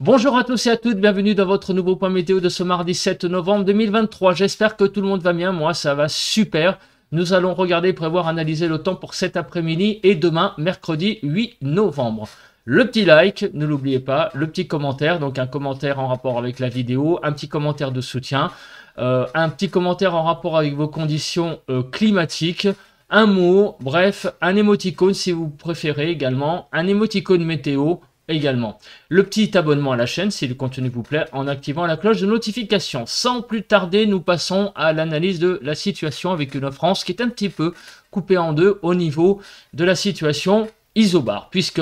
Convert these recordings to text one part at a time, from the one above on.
Bonjour à tous et à toutes, bienvenue dans votre nouveau point météo de ce mardi 7 novembre 2023. J'espère que tout le monde va bien, moi ça va super. Nous allons regarder, prévoir, analyser le temps pour cet après-midi et demain, mercredi 8 novembre. Le petit like, ne l'oubliez pas, le petit commentaire, donc un commentaire en rapport avec la vidéo, un petit commentaire de soutien, un petit commentaire en rapport avec vos conditions climatiques, un mot, bref, un émoticône si vous préférez également, un émoticône météo, également. Le petit abonnement à la chaîne si le contenu vous plaît en activant la cloche de notification. Sans plus tarder, nous passons à l'analyse de la situation avec une France qui est un petit peu coupée en deux au niveau de la situation isobare, puisque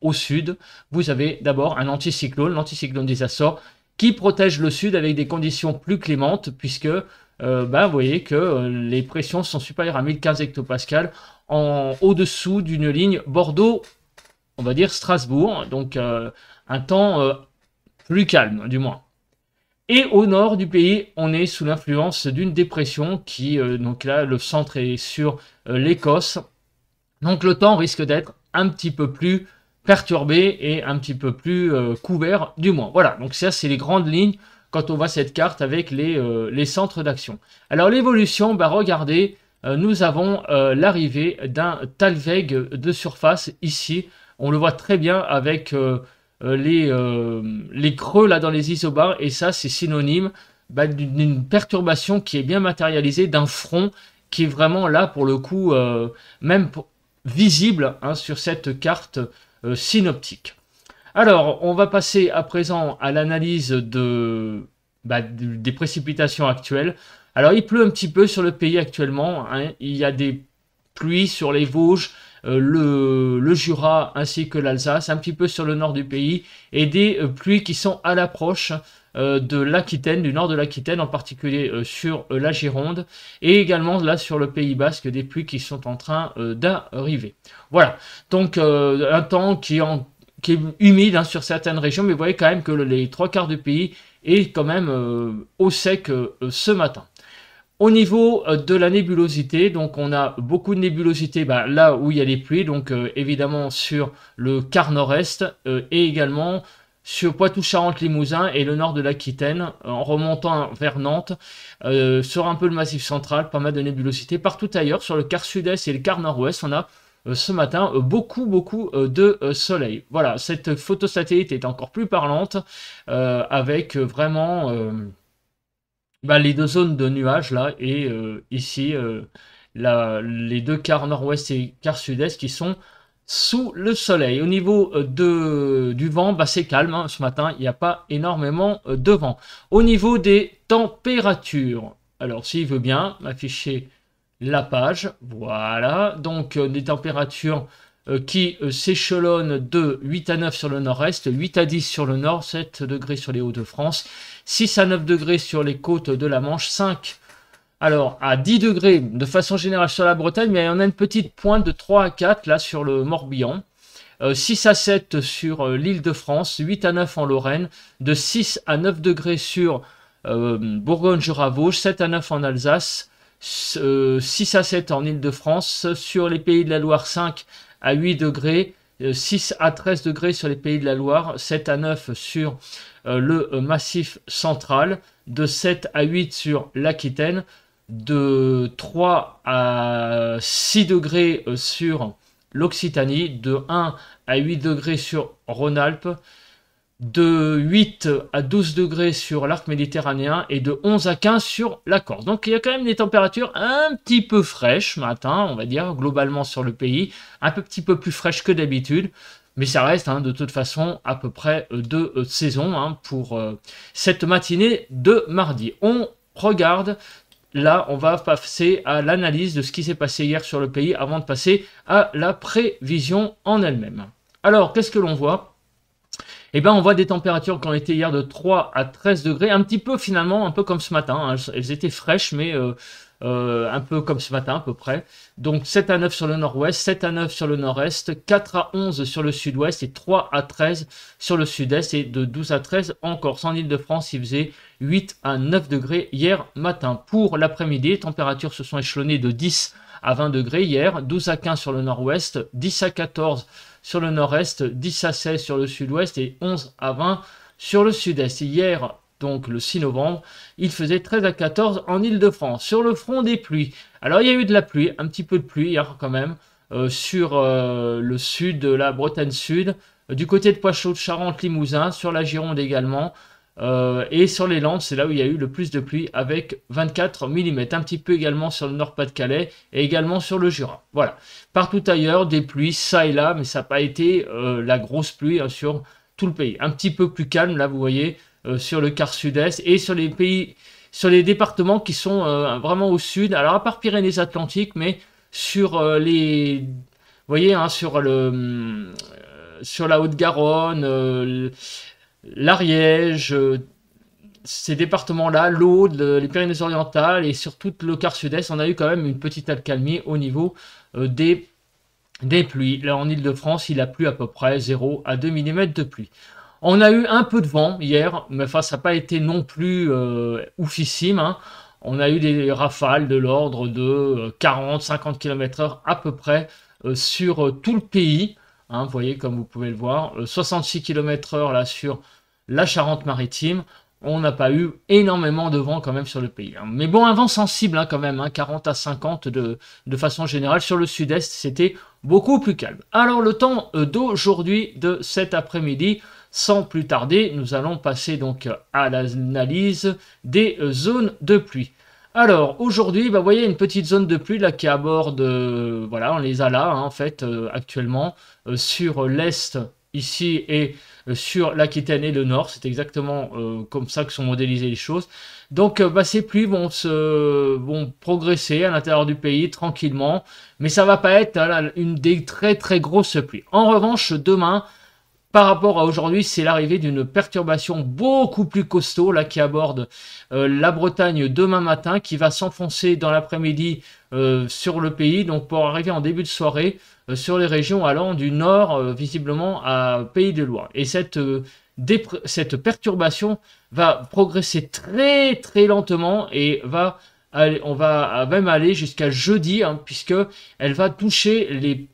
au sud, vous avez d'abord un anticyclone, l'anticyclone des Açores, qui protège le sud avec des conditions plus clémentes, puisque vous voyez que les pressions sont supérieures à 1015 hectopascales au-dessous d'une ligne Bordeaux, on va dire Strasbourg, donc un temps plus calme du moins. Et au nord du pays, on est sous l'influence d'une dépression qui, donc là le centre est sur l'Écosse, donc le temps risque d'être un petit peu plus perturbé et un petit peu plus couvert du moins. Voilà, donc ça c'est les grandes lignes quand on voit cette carte avec les centres d'action. Alors l'évolution, regardez, nous avons l'arrivée d'un talweg de surface ici. On le voit très bien avec les creux là dans les isobars. Et ça, c'est synonyme d'une perturbation qui est bien matérialisée, d'un front qui est vraiment là, pour le coup, visible sur cette carte synoptique. Alors, on va passer à présent à l'analyse des précipitations actuelles. Alors, il pleut un petit peu sur le pays actuellement, hein. Il y a des pluies sur les Vosges, le Jura ainsi que l'Alsace, un petit peu sur le nord du pays, et des pluies qui sont à l'approche de l'Aquitaine, du nord de l'Aquitaine, en particulier sur la Gironde, et également là sur le Pays Basque, des pluies qui sont en train d'arriver. Voilà, donc un temps qui est humide sur certaines régions, mais vous voyez quand même que les trois quarts du pays est quand même au sec ce matin. Au niveau de la nébulosité, donc on a beaucoup de nébulosité là où il y a les pluies, donc évidemment sur le quart nord-est et également sur Poitou-Charentes-Limousin et le nord de l'Aquitaine, en remontant vers Nantes, sur un peu le massif central, pas mal de nébulosité. Partout ailleurs, sur le quart sud-est et le quart nord-ouest, on a ce matin beaucoup de soleil. Voilà, cette photo satellite est encore plus parlante avec vraiment... les deux zones de nuages là et ici les deux quarts nord-ouest et quarts sud-est qui sont sous le soleil. Au niveau du vent, c'est calme, ce matin il n'y a pas énormément de vent. Au niveau des températures, alors s'il veut bien m'afficher la page, voilà, donc des températures qui s'échelonne de 8 à 9 sur le nord-est, 8 à 10 sur le nord, 7 degrés sur les Hauts-de-France, 6 à 9 degrés sur les côtes de la Manche, 5 à 10 degrés de façon générale sur la Bretagne, mais on a une petite pointe de 3 à 4 là sur le Morbihan, 6 à 7 sur l'Île-de-France, 8 à 9 en Lorraine, de 6 à 9 degrés sur Bourgogne-Jura-Vosges, 7 à 9 en Alsace, 6 à 7 en Île-de-France, sur les Pays de la Loire, 5 à 8 degrés, 6 à 13 degrés sur les Pays de la Loire, 7 à 9 sur le Massif central, de 7 à 8 sur l'Aquitaine, de 3 à 6 degrés sur l'Occitanie, de 1 à 8 degrés sur Rhône-Alpes, de 8 à 12 degrés sur l'arc méditerranéen et de 11 à 15 sur la Corse. Donc il y a quand même des températures un petit peu fraîches matin, on va dire, globalement sur le pays, petit peu plus fraîches que d'habitude, mais ça reste de toute façon à peu près de saison pour cette matinée de mardi. On regarde, là on va passer à l'analyse de ce qui s'est passé hier sur le pays avant de passer à la prévision en elle-même. Alors qu'est-ce que l'on voit ? Eh bien, on voit des températures qui ont été hier de 3 à 13 degrés, un petit peu finalement, un peu comme ce matin, elles étaient fraîches, mais un peu comme ce matin à peu près. Donc 7 à 9 sur le nord-ouest, 7 à 9 sur le nord-est, 4 à 11 sur le sud-ouest et 3 à 13 sur le sud-est et de 12 à 13 en Corse. En Île-de-France, il faisait 8 à 9 degrés hier matin. Pour l'après-midi, les températures se sont échelonnées de 10 à 20 degrés hier, 12 à 15 sur le nord-ouest, 10 à 14 sur le nord-est, 10 à 16 sur le sud-ouest et 11 à 20 sur le sud-est. Hier, donc le 6 novembre, il faisait 13 à 14 en Île-de-France. Sur le front des pluies, alors il y a eu de la pluie, un petit peu de pluie hier quand même, sur le sud de la Bretagne Sud, du côté de Poitou, de Charente-Limousin, sur la Gironde également, et sur les Landes, c'est là où il y a eu le plus de pluie avec 24 mm, un petit peu également sur le Nord-Pas-de-Calais et également sur le Jura. Voilà, partout ailleurs, des pluies, ça et là, mais ça n'a pas été la grosse pluie hein, sur tout le pays. Un petit peu plus calme, là vous voyez, sur le quart sud-est et sur les pays, sur les départements qui sont vraiment au sud, alors à part Pyrénées-Atlantiques, mais sur les, vous voyez, hein, sur le, sur la Haute-Garonne, l'Ariège, ces départements-là, l'Aude, les Pyrénées-Orientales et sur tout le quart sud-est, on a eu quand même une petite accalmie au niveau des pluies. Là, en Île-de-France, il a plu à peu près 0 à 2 mm de pluie. On a eu un peu de vent hier, mais enfin, ça n'a pas été non plus oufissime, hein. On a eu des rafales de l'ordre de 40-50 km/h à peu près sur tout le pays. Hein, vous voyez, comme vous pouvez le voir, 66 km/h là sur la Charente-Maritime. On n'a pas eu énormément de vent quand même sur le pays. Hein. Mais bon, un vent sensible hein, quand même, hein, 40 à 50 de façon générale. Sur le sud-est, c'était beaucoup plus calme. Alors le temps d'aujourd'hui, de cet après-midi, sans plus tarder, nous allons passer donc à l'analyse des zones de pluie. Alors aujourd'hui, bah, vous voyez une petite zone de pluie là qui aborde, voilà, on les a là hein, en fait actuellement sur l'est ici et sur l'Aquitaine et le Nord. C'est exactement comme ça que sont modélisées les choses. Donc bah, ces pluies vont progresser à l'intérieur du pays tranquillement, mais ça va pas être là, une des très très grosses pluies. En revanche, demain, par rapport à aujourd'hui, c'est l'arrivée d'une perturbation beaucoup plus costaud là, qui aborde la Bretagne demain matin, qui va s'enfoncer dans l'après-midi sur le pays, donc pour arriver en début de soirée sur les régions allant du nord visiblement à Pays de Loire. Et cette perturbation va progresser très très lentement et on va même aller jusqu'à jeudi, hein, puisque elle va toucher les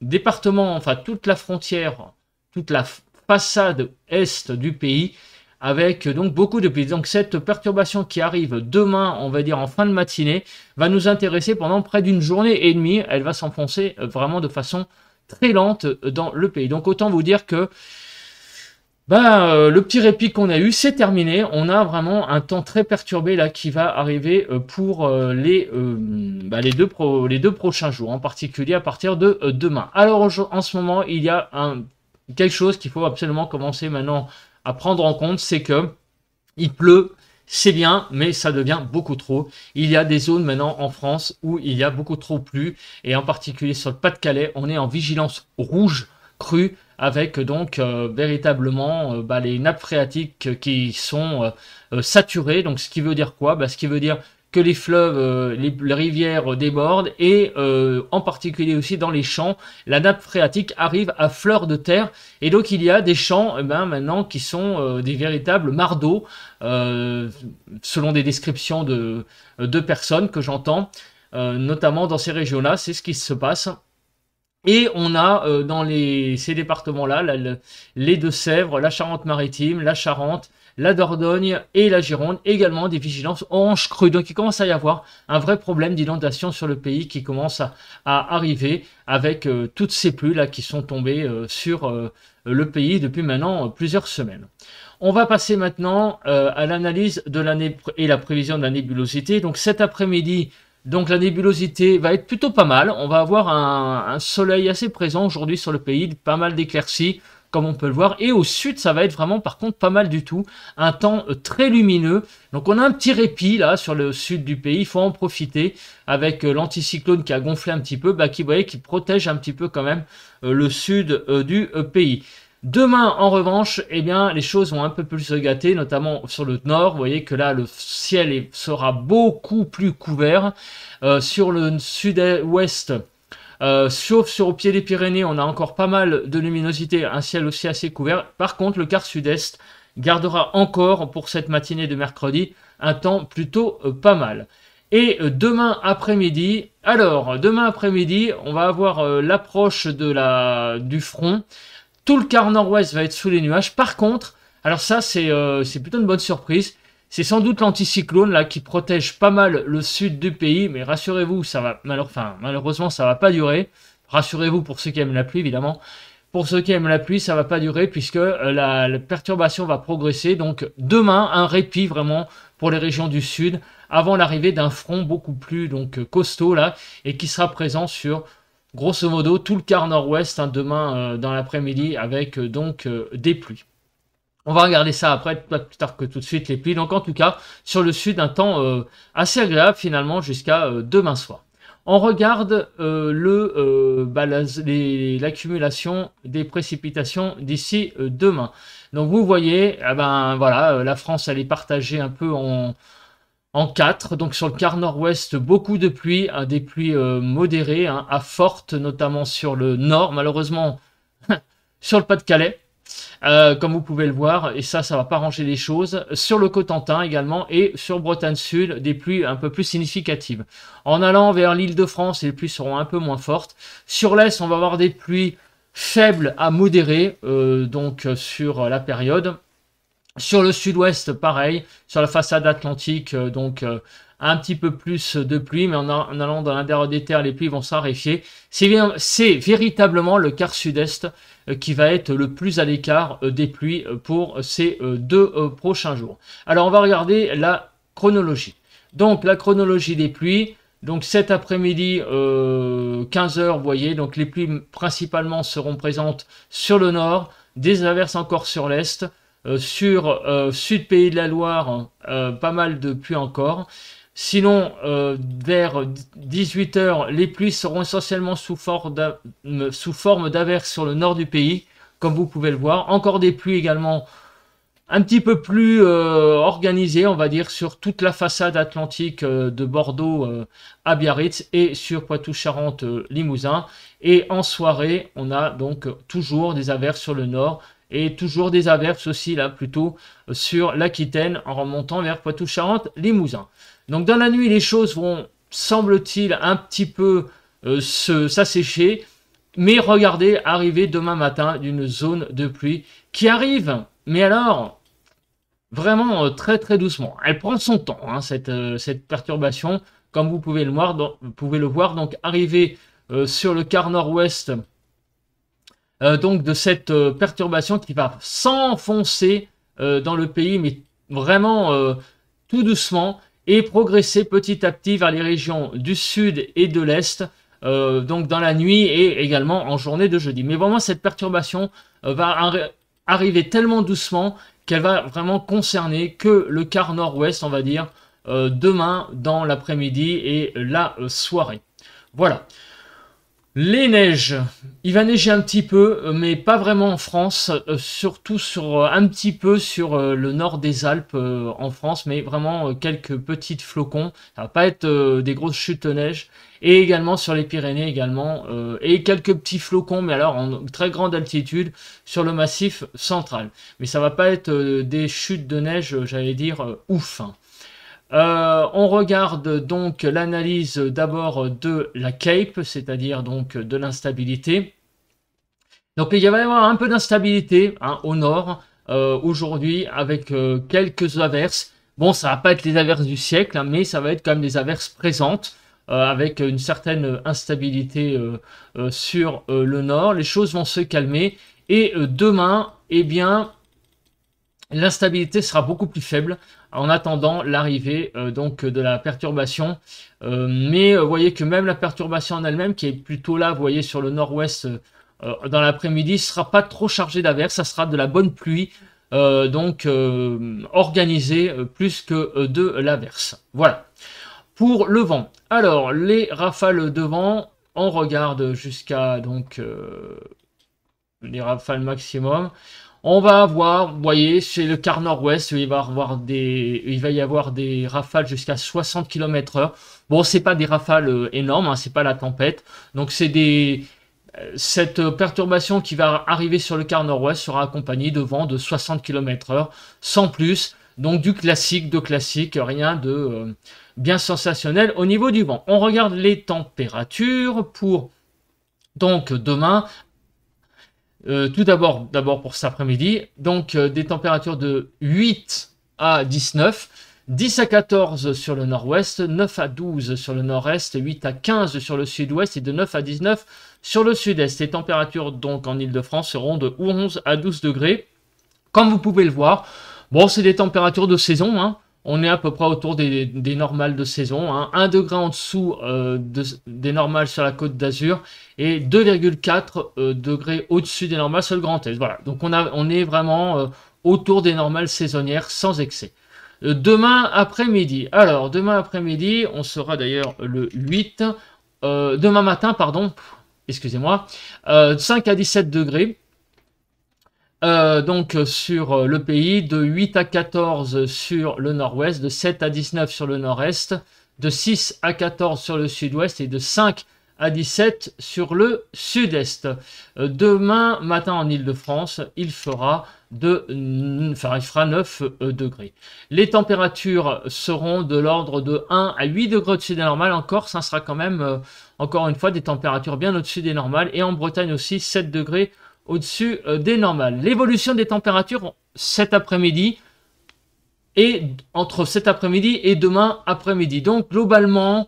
départements, enfin toute la frontière, toute la façade est du pays, avec donc beaucoup de pluie. Donc cette perturbation qui arrive demain, on va dire en fin de matinée, va nous intéresser pendant près d'une journée et demie. Elle va s'enfoncer vraiment de façon très lente dans le pays. Donc autant vous dire que le petit répit qu'on a eu, c'est terminé. On a vraiment un temps très perturbé là qui va arriver pour les deux prochains jours, en particulier à partir de demain. Alors en ce moment, il y a quelque chose qu'il faut absolument commencer maintenant à prendre en compte, c'est que il pleut, c'est bien, mais ça devient beaucoup trop. Il y a des zones maintenant en France où il y a beaucoup trop plu, et en particulier sur le Pas-de-Calais, on est en vigilance rouge crue, avec donc véritablement les nappes phréatiques qui sont saturées. Donc ce qui veut dire quoi? Ce qui veut dire que les fleuves, les rivières débordent, et en particulier aussi dans les champs, la nappe phréatique arrive à fleur de terre, et donc il y a des champs maintenant qui sont des véritables mardeaux, selon des descriptions de personnes que j'entends, notamment dans ces régions-là, c'est ce qui se passe. Et on a dans ces départements-là, les Deux-Sèvres, la Charente-Maritime, la Charente, la Dordogne et la Gironde, également des vigilances orange crue. Donc il commence à y avoir un vrai problème d'inondation sur le pays qui commence à arriver avec toutes ces pluies là qui sont tombées sur le pays depuis maintenant plusieurs semaines. On va passer maintenant à l'analyse de l'année et la prévision de la nébulosité. Donc cet après-midi, donc la nébulosité va être plutôt pas mal. On va avoir un soleil assez présent aujourd'hui sur le pays, pas mal d'éclaircies, comme on peut le voir. Et au sud, ça va être vraiment, par contre, pas mal du tout. Un temps très lumineux. Donc on a un petit répit là sur le sud du pays. Il faut en profiter avec l'anticyclone qui a gonflé un petit peu, qui, vous voyez, qui protège un petit peu quand même le sud du pays. Demain, en revanche, eh bien, les choses vont un peu plus se gâter, notamment sur le nord. Vous voyez que là, le ciel sera beaucoup plus couvert. Sur le sud-ouest, sauf au pied des Pyrénées, on a encore pas mal de luminosité, un ciel aussi assez couvert. Par contre, le quart sud-est gardera encore, pour cette matinée de mercredi, un temps plutôt pas mal. Et demain après-midi, on va avoir l'approche de du front. Tout le quart nord-ouest va être sous les nuages. Par contre, alors ça c'est plutôt une bonne surprise. C'est sans doute l'anticyclone là qui protège pas mal le sud du pays. Mais rassurez-vous, ça va malheureusement ça va pas durer. Rassurez-vous pour ceux qui aiment la pluie évidemment. Pour ceux qui aiment la pluie, ça va pas durer puisque la perturbation va progresser. Donc demain, un répit vraiment pour les régions du sud avant l'arrivée d'un front beaucoup plus costaud là et qui sera présent sur grosso modo tout le quart nord-ouest hein, demain dans l'après-midi avec des pluies. On va regarder ça après, pas plus tard que tout de suite les pluies. Donc en tout cas, sur le sud, un temps assez agréable finalement jusqu'à demain soir. On regarde l'accumulation des précipitations d'ici demain. Donc vous voyez, la France elle est partagée un peu en 4. Donc sur le quart nord-ouest, beaucoup de pluie, hein, des pluies modérées hein, à fortes, notamment sur le nord, malheureusement sur le Pas-de-Calais. Comme vous pouvez le voir, et ça va pas ranger les choses, sur le Cotentin également et sur Bretagne Sud, des pluies un peu plus significatives. En allant vers l'Île-de-France, les pluies seront un peu moins fortes. Sur l'Est, on va avoir des pluies faibles à modérées, sur la période. Sur le Sud-Ouest, pareil, sur la façade atlantique, un petit peu plus de pluie, mais en allant dans l'intérieur des terres, les pluies vont se raréfier. C'est véritablement le quart sud-est qui va être le plus à l'écart des pluies pour ces 2 prochains jours. Alors, on va regarder la chronologie. Donc, la chronologie des pluies. Donc, cet après-midi, 15h, vous voyez, donc les pluies principalement seront présentes sur le nord, des averses encore sur l'est, sur sud-pays de la Loire, pas mal de pluies encore. Sinon, vers 18h, les pluies seront essentiellement sous forme d'averses sur le nord du pays, comme vous pouvez le voir. Encore des pluies également un petit peu plus organisées, on va dire, sur toute la façade atlantique de Bordeaux à Biarritz et sur Poitou-Charentes-Limousin. Et en soirée, on a donc toujours des averses sur le nord et toujours des averses aussi, là, plutôt sur l'Aquitaine en remontant vers Poitou-Charentes-Limousin. Donc dans la nuit, les choses vont, semble-t-il, un petit peu s'assécher. Mais regardez, arriver demain matin d'une zone de pluie qui arrive, mais alors, vraiment très très doucement. Elle prend son temps, hein, cette perturbation, comme vous pouvez le voir. Donc arriver sur le quart nord-ouest de cette perturbation qui va s'enfoncer dans le pays, mais vraiment tout doucement, et progresser petit à petit vers les régions du sud et de l'est, dans la nuit et également en journée de jeudi. Mais vraiment, cette perturbation va arriver tellement doucement qu'elle va vraiment concerner que le quart nord-ouest, on va dire, demain dans l'après-midi et la soirée. Voilà. Les neiges, il va neiger un petit peu, mais pas vraiment en France, surtout un petit peu sur le nord des Alpes en France, mais vraiment quelques petits flocons, ça va pas être des grosses chutes de neige, et également sur les Pyrénées également, et quelques petits flocons, mais alors en très grande altitude sur le massif central. Mais ça va pas être des chutes de neige, j'allais dire, ouf. On regarde donc l'analyse d'abord de la CAPE, c'est-à-dire donc de l'instabilité. Donc il va y avoir un peu d'instabilité hein, au nord aujourd'hui avec quelques averses. Bon, ça va pas être les averses du siècle, hein, mais ça va être quand même des averses présentes avec une certaine instabilité sur le nord. Les choses vont se calmer et demain, eh bien, l'instabilité sera beaucoup plus faible en attendant l'arrivée de la perturbation. Mais vous voyez que même la perturbation en elle-même, qui est plutôt là, vous voyez, sur le nord-ouest dans l'après-midi, ne sera pas trop chargée d'averses. Ça sera de la bonne pluie, organisée plus que de l'averse. Voilà. Pour le vent. Alors, les rafales de vent, on regarde jusqu'à les rafales maximum. On va avoir, vous voyez, c'est le quart nord-ouest, il va y avoir des rafales jusqu'à 60 km/h. Bon, c'est pas des rafales énormes, hein, c'est pas la tempête. Donc c'est cette perturbation qui va arriver sur le quart nord-ouest sera accompagnée de vents de 60 km/h, sans plus. Donc du classique, de classique, rien de bien sensationnel au niveau du vent. On regarde les températures pour donc demain. Tout d'abord pour cet après-midi, donc des températures de 8 à 19, 10 à 14 sur le nord-ouest, 9 à 12 sur le nord-est, 8 à 15 sur le sud-ouest et de 9 à 19 sur le sud-est. Les températures donc en Ile-de-France seront de 11 à 12 degrés. Comme vous pouvez le voir, bon, c'est des températures de saison, hein. On est à peu près autour des normales de saison, hein. 1 degré en dessous des normales sur la Côte d'Azur et 2,4 degrés au-dessus des normales sur le Grand Est. Voilà, donc on est vraiment autour des normales saisonnières sans excès. Demain après-midi, alors demain après-midi, on sera d'ailleurs le 8, demain matin, pardon, excusez-moi, 5 à 17 degrés. Donc sur le pays, de 8 à 14 sur le nord-ouest, de 7 à 19 sur le nord-est, de 6 à 14 sur le sud-ouest et de 5 à 17 sur le sud-est. Demain matin en Ile-de-France, il fera 9 degrés. Les températures seront de l'ordre de 1 à 8 degrés au-dessus des normales. En Corse, ça sera quand même, encore une fois, des températures bien au-dessus des normales. Et en Bretagne aussi, 7 degrés au-dessus des normales. L'évolution des températures cet après-midi et entre cet après-midi et demain après-midi. Donc globalement,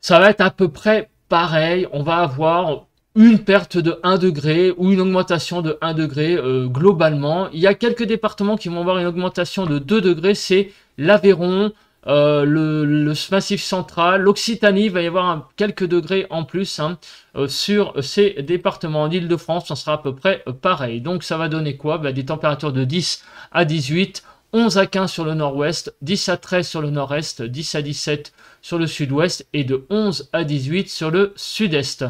ça va être à peu près pareil. On va avoir une perte de 1 degré ou une augmentation de 1 degré globalement. Il y a quelques départements qui vont avoir une augmentation de 2 degrés. C'est l'Aveyron, le Massif central, l'Occitanie, il va y avoir quelques degrés en plus, hein, sur ces départements. En Ile-de-France, ça sera à peu près pareil. Donc ça va donner quoi? Ben, des températures de 10 à 18, 11 à 15 sur le nord-ouest, 10 à 13 sur le nord-est, 10 à 17 sur le sud-ouest et de 11 à 18 sur le sud-est.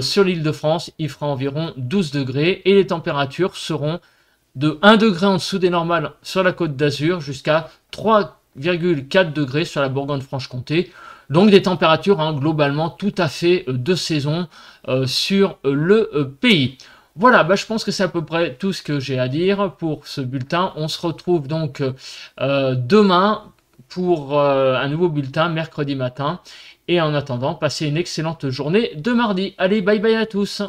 Sur l'Île-de-France, il fera environ 12 degrés et les températures seront de 1 degré en dessous des normales sur la Côte d'Azur jusqu'à 3,4 degrés sur la Bourgogne-Franche-Comté. Donc des températures, hein, globalement tout à fait de saison sur le pays. Voilà, bah, je pense que c'est à peu près tout ce que j'ai à dire pour ce bulletin. On se retrouve donc demain pour un nouveau bulletin mercredi matin. Et en attendant, passez une excellente journée de mardi. Allez, bye bye à tous.